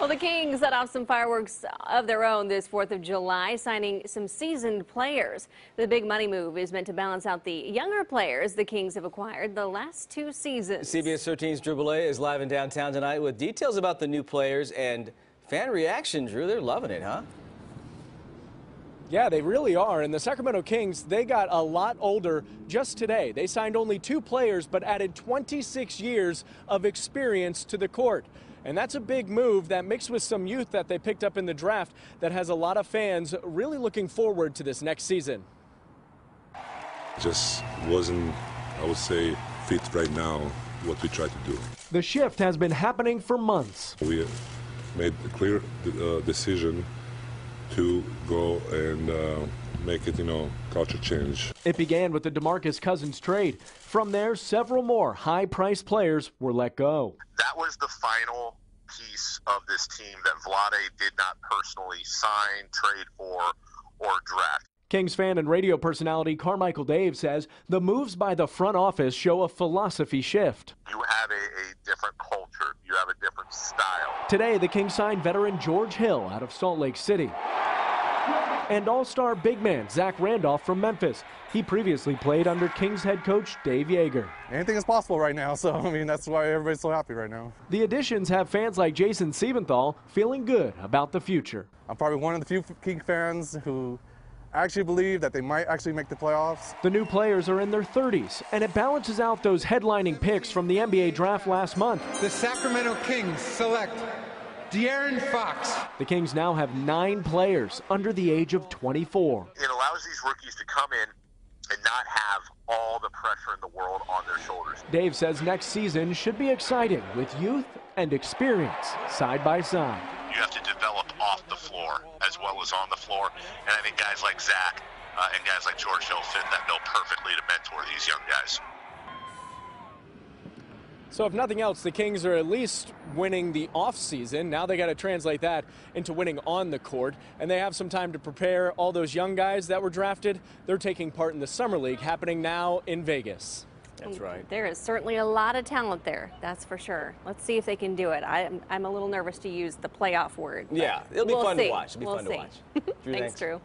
Well, the Kings set off some fireworks of their own this 4th of July, signing some seasoned players. The big money move is meant to balance out the younger players the Kings have acquired the last two seasons. CBS 13's Drew Bellay is live in downtown tonight with details about the new players and fan reaction. Drew, they're loving it, huh? Yeah, they really are. And the Sacramento Kings, they got a lot older just today. They signed only 2 players, but added 26 years of experience to the court. And that's a big move that mixed with some youth that they picked up in the draft that has a lot of fans really looking forward to this next season. Just wasn't, I would say, fit right now what we try to do. The shift has been happening for months. We made a clear decision to go and make it, culture change. It began with the DeMarcus Cousins trade. From there, several more high-priced players were let go. That was the final piece of this team that Vlade did not personally sign, trade for, or draft. Kings fan and radio personality Carmichael Dave says the moves by the front office show a philosophy shift. You have a different culture. You have a different style. Today, the Kings signed veteran George Hill out of Salt Lake City and all-star big man Zach Randolph from Memphis. He previously played under Kings head coach Dave Yeager. Anything is possible right now, so I mean, that's why everybody's so happy right now. The additions have fans like Jason Siebenthal feeling good about the future. I'm probably one of the few King fans who actually believe that they might actually make the playoffs. The new players are in their 30s, and it balances out those headlining picks from the NBA draft last month. The Sacramento Kings select De'Aaron Fox. The Kings now have 9 players under the age of 24. It allows these rookies to come in and not have all the pressure in the world on their shoulders. Dave says next season should be exciting with youth and experience side by side. You have to develop off the floor as well as on the floor, and I think guys like Zach and guys like George Hill fit that bill perfectly to mentor these young guys. So if nothing else, the Kings are at least winning the offseason. Now they got to translate that into winning on the court, and they have some time to prepare. All those young guys that were drafted, they're taking part in the summer league happening now in Vegas. That's right. There is certainly a lot of talent there, that's for sure. Let's see if they can do it. I'm a little nervous to use the playoff word. Yeah, it'll be fun to watch. It'll be fun to watch. Thanks, Drew.